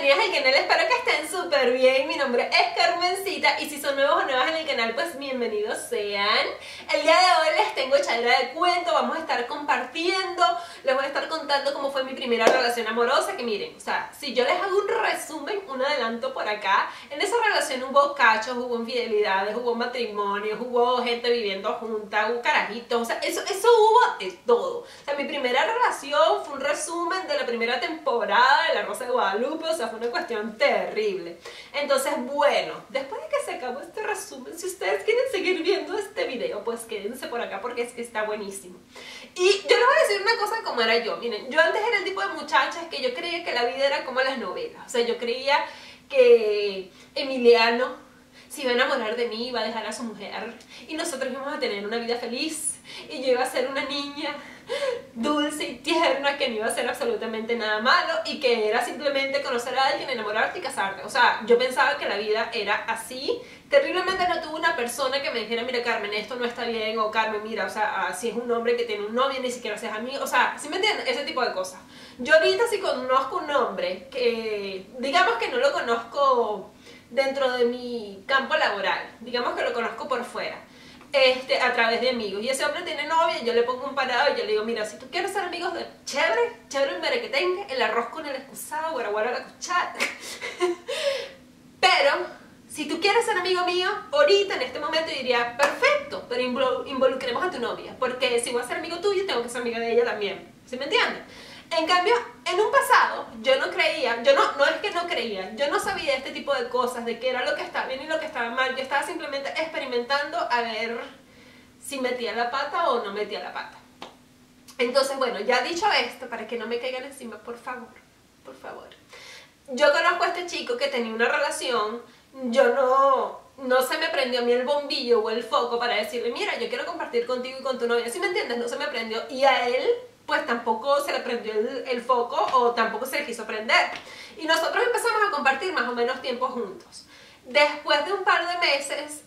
bienvenidas al canal, espero que estén súper bien. Mi nombre es Carmencita y si son nuevos o nuevas en el canal, pues bienvenidos sean. El día de hoy les tengo echadera de cuento, vamos a estar compartiendo, les voy a estar contando cómo fue mi primera relación amorosa, que miren, o sea, si yo les hago un resumen, un adelanto por acá, en esa relación hubo cachos, hubo infidelidades, hubo matrimonios, hubo gente viviendo junta, hubo carajitos, o sea, eso hubo de todo. O sea, mi primera relación fue un resumen de la primera temporada de La Rosa de Guadalupe, o sea, fue una cuestión terrible. Entonces, bueno, después de que se acabó este resumen, si ustedes quieren seguir viendo este video, pues quédense por acá porque es que está buenísimo. Y yo les voy a decir una cosa como era yo. Miren, yo antes era el tipo de muchachas que yo creía que la vida era como las novelas. O sea, yo creía que Emiliano se iba a enamorar de mí, iba a dejar a su mujer y nosotros íbamos a tener una vida feliz y yo iba a ser una niña dulce y tierna, que no iba a hacer absolutamente nada malo y que era simplemente conocer a alguien, enamorarte y casarte. O sea, yo pensaba que la vida era así. Terriblemente no tuve una persona que me dijera, mira Carmen, esto no está bien, o Carmen, mira, o sea, si es un hombre que tiene un novio, ni siquiera seas amigo, o sea, ¿sí me entienden? Ese tipo de cosas. Yo ahorita si conozco un hombre que, digamos que no lo conozco dentro de mi campo laboral, digamos que lo conozco por fuera, a través de amigos, y ese hombre tiene novia, yo le pongo un parado y yo le digo, mira, si tú quieres ser amigos de chévere, chévere el mere que tenga, el arroz con el excusado, guaraguara la cuchara, pero si tú quieres ser amigo mío, ahorita en este momento diría, perfecto, pero involucremos a tu novia, porque si voy a ser amigo tuyo, tengo que ser amiga de ella también, ¿sí me entiendes? En cambio, en un pasado, yo no creía, yo no sabía este tipo de cosas, de qué era lo que estaba bien y lo que estaba mal. Yo estaba simplemente experimentando a ver si metía la pata o no metía la pata. Entonces, bueno, ya dicho esto, para que no me caigan encima, por favor, por favor. Yo conozco a este chico que tenía una relación, yo no se me prendió a mí el bombillo o el foco para decirle, mira, yo quiero compartir contigo y con tu novia, ¿sí me entiendes? No se me prendió, y a él pues tampoco se le prendió el foco o tampoco se le quiso prender. Y nosotros empezamos a compartir más o menos tiempo juntos. Después de un par de meses,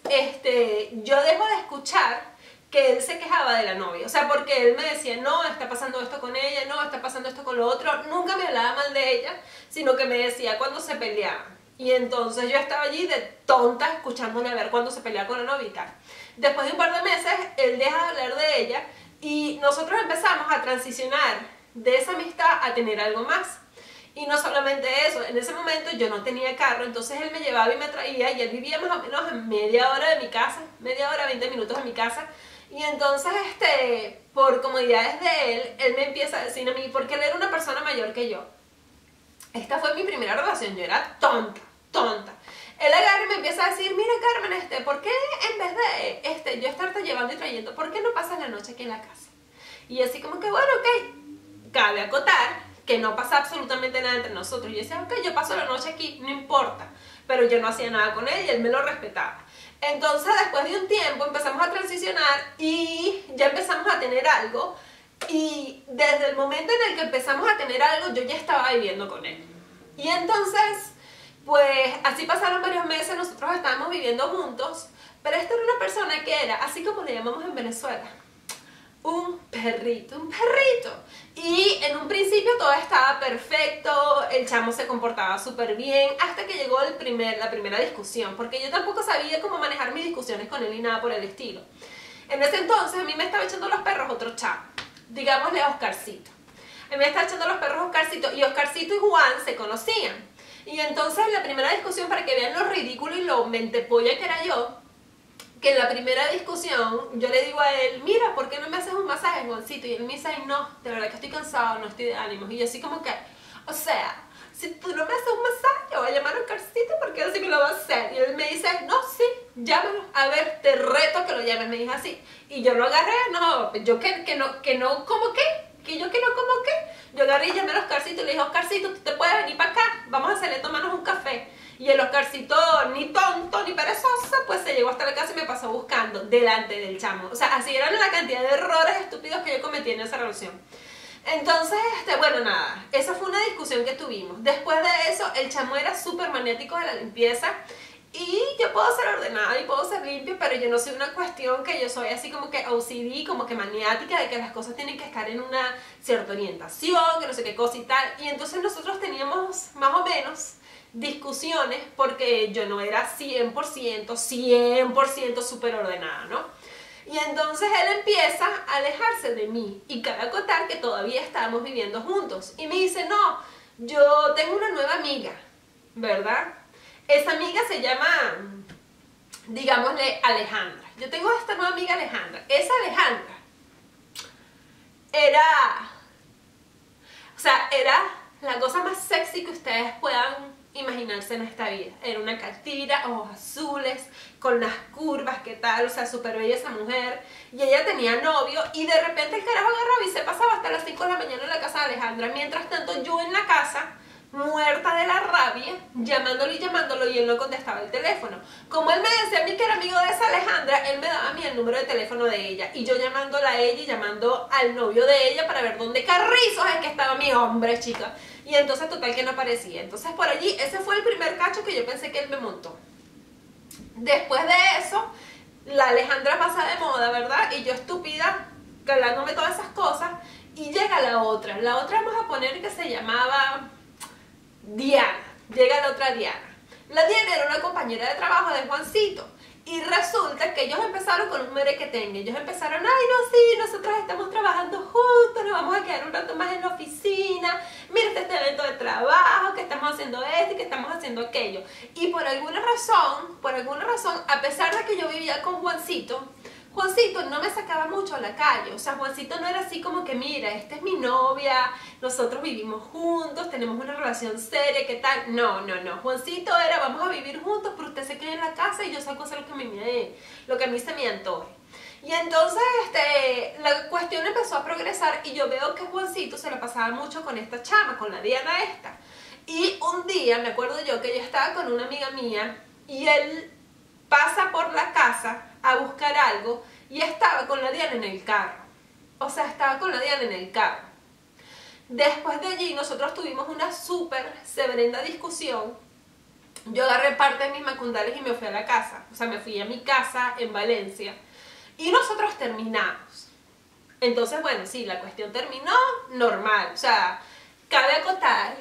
yo dejo de escuchar que él se quejaba de la novia. O sea, porque él me decía, no, está pasando esto con ella, no, está pasando esto con lo otro. Nunca me hablaba mal de ella, sino que me decía cuando se peleaban. Y entonces yo estaba allí de tonta escuchándole a ver cuando se peleaba con la novia y tal. Después de un par de meses, él deja de hablar de ella. Y nosotros empezamos a transicionar de esa amistad a tener algo más. Y no solamente eso, en ese momento yo no tenía carro, entonces él me llevaba y me traía, y él vivía más o menos a media hora de mi casa, media hora, 20 minutos de mi casa. Y entonces, por comodidades de él, él me empieza a decir a mí, porque él era una persona mayor que yo. Esta fue mi primera relación, yo era tonta, tonta. Él agarra y me empieza a decir, mira Carmen, ¿por qué en vez de yo estarte llevando y trayendo, por qué no pasas la noche aquí en la casa? Y así como que, bueno, ok, cabe acotar que no pasa absolutamente nada entre nosotros. Yo decía, ok, yo paso la noche aquí, no importa, pero yo no hacía nada con él y él me lo respetaba. Entonces después de un tiempo empezamos a transicionar y ya empezamos a tener algo, y desde el momento en el que empezamos a tener algo, yo ya estaba viviendo con él. Y entonces, pues así pasaron varios meses, nosotros estábamos viviendo juntos, pero esta era una persona que era, así como le llamamos en Venezuela, un perrito, un perrito. Y en un principio todo estaba perfecto, el chamo se comportaba súper bien, hasta que llegó la primera discusión, porque yo tampoco sabía cómo manejar mis discusiones con él y nada por el estilo. En ese entonces a mí me estaba echando los perros otro chamo, digámosle Oscarcito. A mí me estaba echando los perros Oscarcito, y Oscarcito y Juan se conocían. Y entonces la primera discusión, para que vean lo ridículo y lo mentepolla que era yo, que en la primera discusión yo le digo a él, mira, ¿por qué no me haces un masaje, Juancito? Y él me dice, no, de verdad que estoy cansado, no estoy de ánimos. Y yo así como que, o sea, si tú no me haces un masaje, voy a llamar a Oscarcito porque así que lo va a hacer. Y él me dice, no, sí, llámalo, a ver, te reto que lo llames, me dijo así. Y yo lo agarré, no, yo que no, ¿cómo qué? Que yo que no, ¿cómo qué? Yo agarré y llamé a Oscarcito y le dije, Oscarcito, tú te puedes venir para acá, vamos a hacerle tomarnos un café. Y el Oscarcito, ni tonto ni perezoso, pues se llegó hasta la casa y me pasó buscando delante del chamo. O sea, así eran la cantidad de errores estúpidos que yo cometí en esa relación. Entonces, bueno, nada, esa fue una discusión que tuvimos. Después de eso, el chamo era súper maniático de la limpieza. Y yo puedo ser ordenada y puedo ser limpia, pero yo no soy una cuestión que yo soy así como que OCD, como que maniática de que las cosas tienen que estar en una cierta orientación, que no sé qué cosa y tal. Y entonces nosotros teníamos más o menos discusiones porque yo no era 100% súper ordenada, ¿no? Y entonces él empieza a alejarse de mí y cabe acotar que todavía estábamos viviendo juntos. Y me dice, no, yo tengo una nueva amiga, ¿verdad? Esa amiga se llama, digámosle, Alejandra. Yo tengo esta nueva amiga Alejandra. Esa Alejandra era, o sea, era la cosa más sexy que ustedes puedan imaginarse en esta vida. Era una catira, ojos azules, con las curvas, qué tal, o sea, súper bella esa mujer. Y ella tenía novio y de repente el carajo agarraba y se pasaba hasta las 5 de la mañana en la casa de Alejandra. Mientras tanto yo en la casa, muerta de la rabia, llamándolo y llamándolo y él no contestaba el teléfono. Como él me decía a mí que era amigo de esa Alejandra, él me daba a mí el número de teléfono de ella y yo llamándola a ella y llamando al novio de ella para ver dónde carrizos es que estaba mi hombre, chica. Y entonces total que no aparecía. Entonces por allí, ese fue el primer cacho que yo pensé que él me montó. Después de eso, la Alejandra pasa de moda, ¿verdad? Y yo estúpida, calándome todas esas cosas. Y llega la otra. La otra vamos a poner que se llamaba Diana. Llega la otra Diana. La Diana era una compañera de trabajo de Juancito. Y resulta que ellos empezaron con un merequetengue. Ellos empezaron, ay no, sí, nosotros estamos trabajando juntos, nos vamos a quedar un rato más en la oficina, mira este evento de trabajo, que estamos haciendo esto y que estamos haciendo aquello. Y por alguna razón, a pesar de que yo vivía con Juancito, Juancito no me sacaba mucho a la calle. O sea, Juancito no era así como que, mira, esta es mi novia, nosotros vivimos juntos, tenemos una relación seria, ¿qué tal? No, no, no. Juancito era, vamos a vivir juntos, pero usted se queda en la casa y yo saco a hacer lo que a mí se me antoje. Y entonces la cuestión empezó a progresar y yo veo que Juancito se la pasaba mucho con esta chama, con la Diana esta. Y un día, me acuerdo yo, que yo estaba con una amiga mía y él pasa por la casa a buscar algo y estaba con la Diana en el carro. O sea, estaba con la Diana en el carro. Después de allí nosotros tuvimos una súper severenda discusión. Yo agarré parte de mis macundales y me fui a la casa. O sea, me fui a mi casa en Valencia y nosotros terminamos. Entonces, bueno, sí, la cuestión terminó normal. O sea, cabe acotar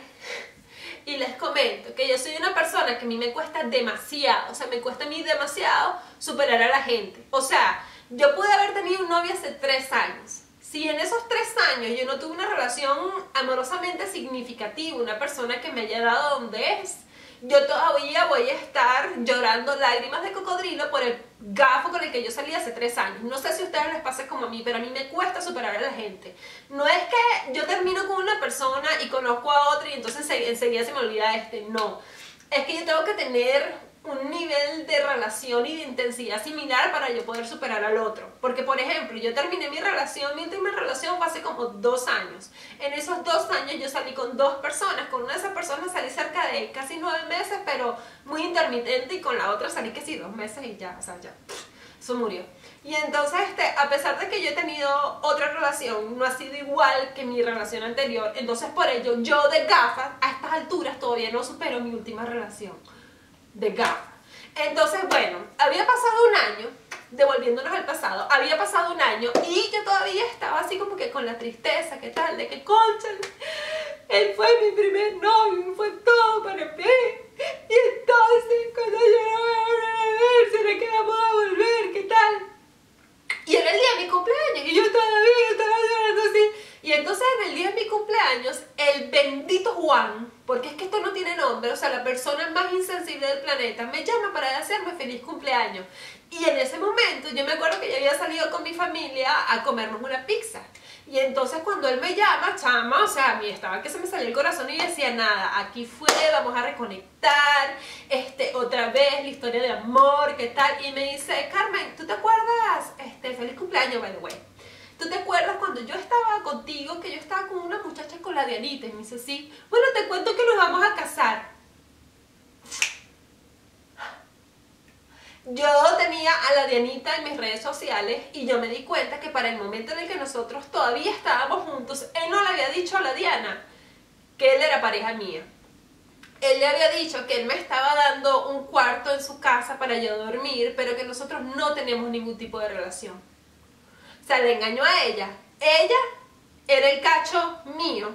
y les comento que yo soy una persona que a mí me cuesta demasiado, o sea, me cuesta a mí demasiado superar a la gente. O sea, yo pude haber tenido un novio hace 3 años. Si en esos 3 años yo no tuve una relación amorosamente significativa, una persona que me haya dado donde es, yo todavía voy a estar llorando lágrimas de cocodrilo por el gafo con el que yo salí hace 3 años. No sé si a ustedes les pasa como a mí, pero a mí me cuesta superar a la gente. No es que yo termino con una persona y conozco a otra y entonces enseguida se me olvida no. Es que yo tengo que tener un nivel de relación y de intensidad similar para yo poder superar al otro. Porque, por ejemplo, yo terminé mi última relación fue hace como 2 años. En esos 2 años yo salí con 2 personas. Con una de esas personas salí cerca de casi 9 meses, pero muy intermitente, y con la otra salí que sí, 2 meses y ya, o sea, ya, eso murió. Y entonces, a pesar de que yo he tenido otra relación, no ha sido igual que mi relación anterior. Entonces, por ello, yo de gafas, a estas alturas, todavía no supero mi última relación de gafas. Entonces, bueno, había pasado 1 año, devolviéndonos al pasado, había pasado 1 año y yo todavía estaba así como que con la tristeza, ¿qué tal? De que, concha, él fue mi primer novio, fue todo para mí. Y entonces, cuando yo no voy a volver, ¿será que vamos a volver? ¿Qué tal? Y era el día de mi cumpleaños y yo todavía estaba llorando así. Y entonces en el día de mi cumpleaños, el bendito Juan, porque es que esto no tiene nombre, o sea, la persona más insensible del planeta, me llama para hacerme feliz cumpleaños. Y en ese momento yo me acuerdo que yo había salido con mi familia a comernos una pizza. Y entonces cuando él me llama, chama, o sea, a mí estaba que se me salía el corazón y decía, nada, aquí fue, vamos a reconectar, otra vez, la historia de amor, ¿qué tal? Y me dice, Carmen, ¿tú te acuerdas? Feliz cumpleaños, by the way. ¿Tú te acuerdas cuando yo estaba contigo, que yo estaba con una muchacha con la Dianita? Y me dice, sí, bueno, te cuento que nos vamos a casar. Yo tenía a la Dianita en mis redes sociales y yo me di cuenta que para el momento en el que nosotros todavía estábamos juntos, él no le había dicho a la Diana que él era pareja mía. Él le había dicho que él me estaba dando un cuarto en su casa para yo dormir, pero que nosotros no tenemos ningún tipo de relación. O sea, le engañó a ella. Ella era el cacho mío.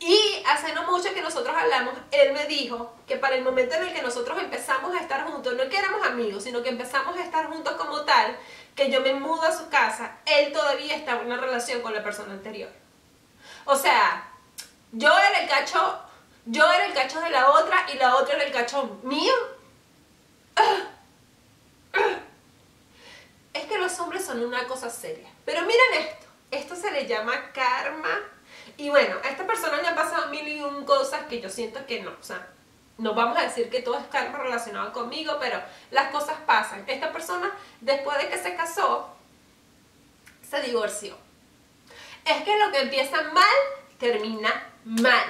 Y hace no mucho que nosotros hablamos, él me dijo que para el momento en el que nosotros empezamos a estar juntos, no que éramos amigos, sino que empezamos a estar juntos como tal, que yo me mudo a su casa, él todavía estaba en una relación con la persona anterior. O sea, yo era el cacho de la otra y la otra era el cacho mío. Es que los hombres son una cosa seria. Pero miren esto, esto se le llama karma. Y bueno, a esta persona le han pasado 1001 cosas que yo siento que no, o sea, no vamos a decir que todo es karma relacionado conmigo, pero las cosas pasan. Esta persona, después de que se casó, se divorció. Es que lo que empieza mal, termina mal.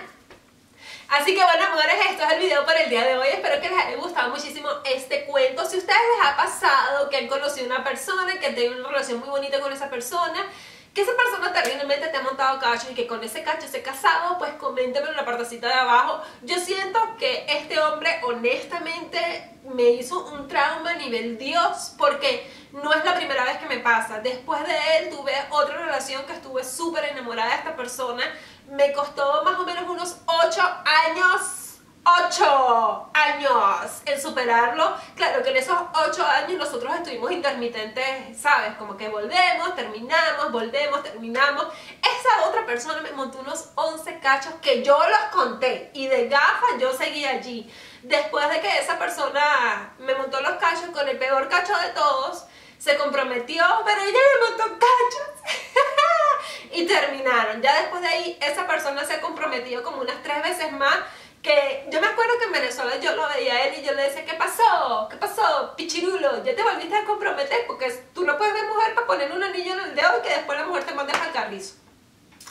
Así que bueno, amores, esto es el video para el día de hoy. Espero que les haya gustado muchísimo este cuento. Si a ustedes les ha pasado que han conocido a una persona, que han tenido una relación muy bonita con esa persona, que esa persona terriblemente te ha montado cachos y que con ese cacho se ha casado, pues coméntenme en la partecita de abajo. Yo siento que este hombre honestamente me hizo un trauma a nivel Dios, porque no es la primera vez que me pasa. Después de él tuve otra relación que estuve súper enamorada de esta persona. Me costó más o menos unos 8 años en superarlo. Claro que en esos 8 años nosotros estuvimos intermitentes, ¿sabes? Como que volvemos, terminamos. Esa otra persona me montó unos 11 cachos que yo los conté y de gafa yo seguí allí. Después de que esa persona me montó los cachos con el peor cacho de todos, se comprometió, pero ella me montó cachos y terminaron. Ya después de ahí esa persona se ha comprometido como unas 3 veces más. Que yo me acuerdo que en Venezuela yo lo veía a él y yo le decía, ¿qué pasó? ¿Qué pasó, pichirulo? Ya te volviste a comprometer, porque tú no puedes ver mujer para poner un anillo en el dedo y que después la mujer te mande al carrizo.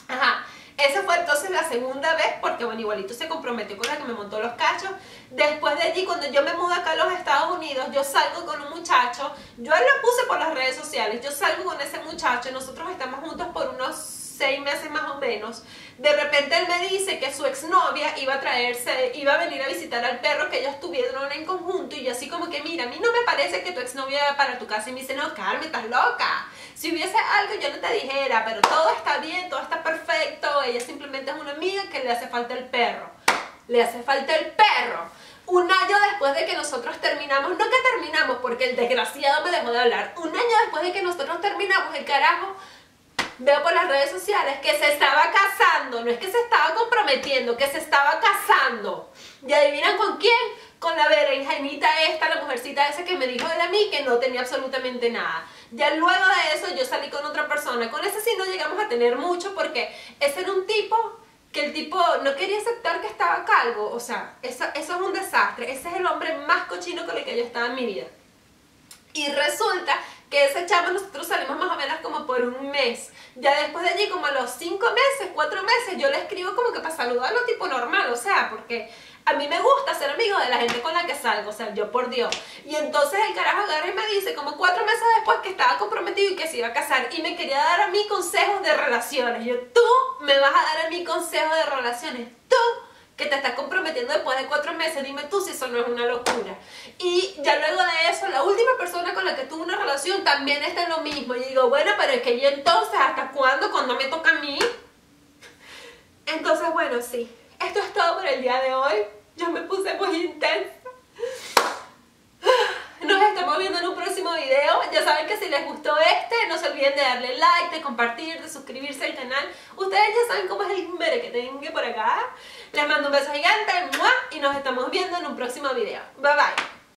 Ajá, esa fue entonces la segunda vez, porque bueno, igualito se comprometió con la que me montó los cachos. Después de allí, cuando yo me mudé acá a los Estados Unidos, yo salgo con un muchacho, yo lo puse por las redes sociales, yo salgo con ese muchacho, nosotros estamos juntos por unos 6 meses más o menos. De repente él me dice que su exnovia iba a venir a visitar al perro que ellos tuvieron en conjunto, y yo así como que, mira, a mí no me parece que tu exnovia vaya para tu casa, y me dice, no, Carmen, estás loca, si hubiese algo yo no te dijera, pero todo está bien, todo está perfecto, ella simplemente es una amiga que le hace falta el perro, le hace falta el perro. Un año después de que nosotros terminamos, no que terminamos porque el desgraciado me dejó de hablar, un año después de que nosotros terminamos, el carajo, veo por las redes sociales que se estaba casando, no es que se estaba comprometiendo, que se estaba casando. ¿Y adivinan con quién? Con la berenjenita esta, la mujercita esa que me dijo de mí que no tenía absolutamente nada. Ya luego de eso yo salí con otra persona, con ese sí no llegamos a tener mucho, porque ese era un tipo que el tipo no quería aceptar que estaba calvo. O sea, eso es un desastre, ese es el hombre más cochino con el que yo estaba en mi vida. Y resulta que ese chavo nosotros salimos más o menos como por un mes. Ya después de allí, como a los 4 meses, yo le escribo como que para saludarlo tipo normal, o sea, porque a mí me gusta ser amigo de la gente con la que salgo, o sea, yo por Dios. Y entonces el carajo agarra y me dice como 4 meses después que estaba comprometido y que se iba a casar, y me quería dar a mí consejos de relaciones. Yo, tú me vas a dar a mí consejos de relaciones, tú que te estás comprometiendo después de 4 meses, dime tú si eso no es una locura. Y ya luego de eso, la última persona con la que tuve una relación también está en lo mismo. Y digo, bueno, pero es que yo entonces, ¿hasta cuándo? ¿Cuándo me toca a mí? Entonces, bueno, sí. Esto es todo por el día de hoy. Yo me puse muy intensa. Nos estamos viendo en un próximo video. Ya saben que si les gustó este, no se olviden de darle like, de compartir, de suscribirse al canal. Ustedes ya saben cómo es el mere que tengo por acá. Les mando un beso gigante, ¡mua! Y nos estamos viendo en un próximo video. Bye bye.